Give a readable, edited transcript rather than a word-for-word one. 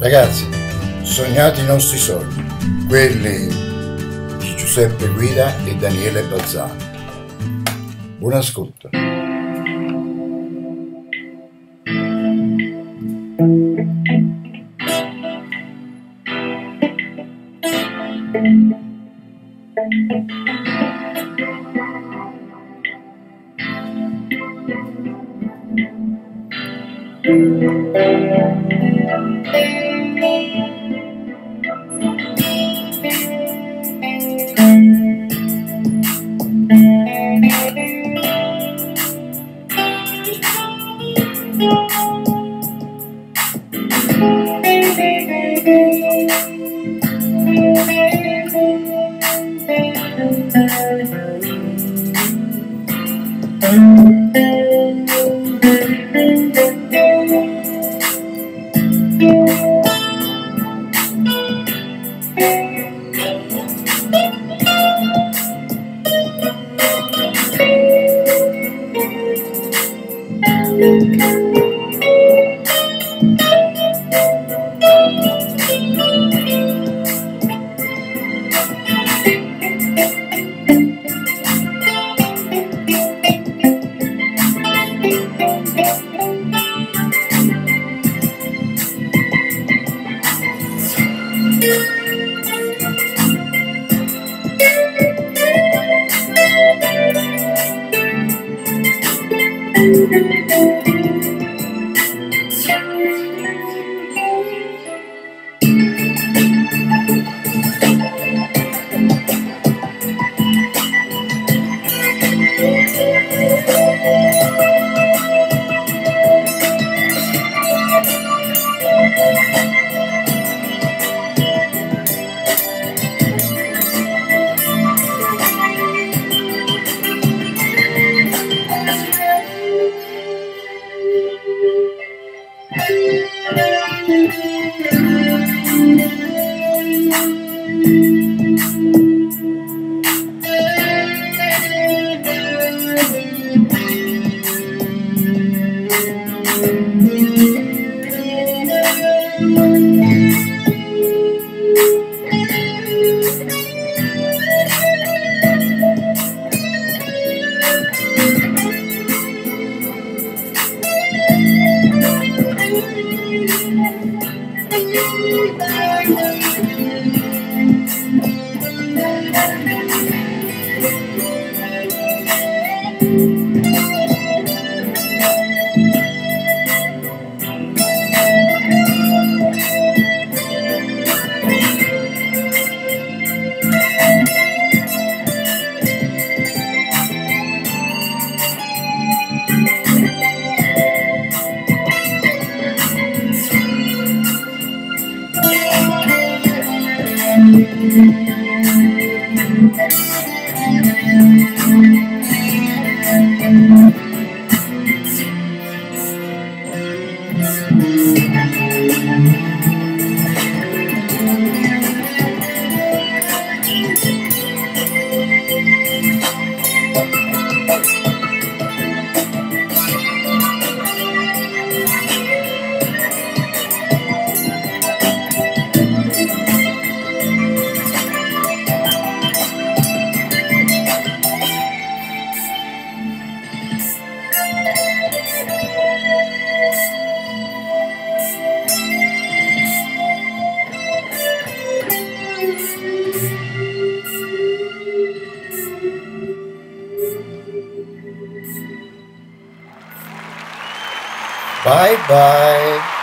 Ragazzi, sognate i nostri sogni, quelli di Giuseppe Guida e Daniele Balzano. Buon ascolto. Bye bye.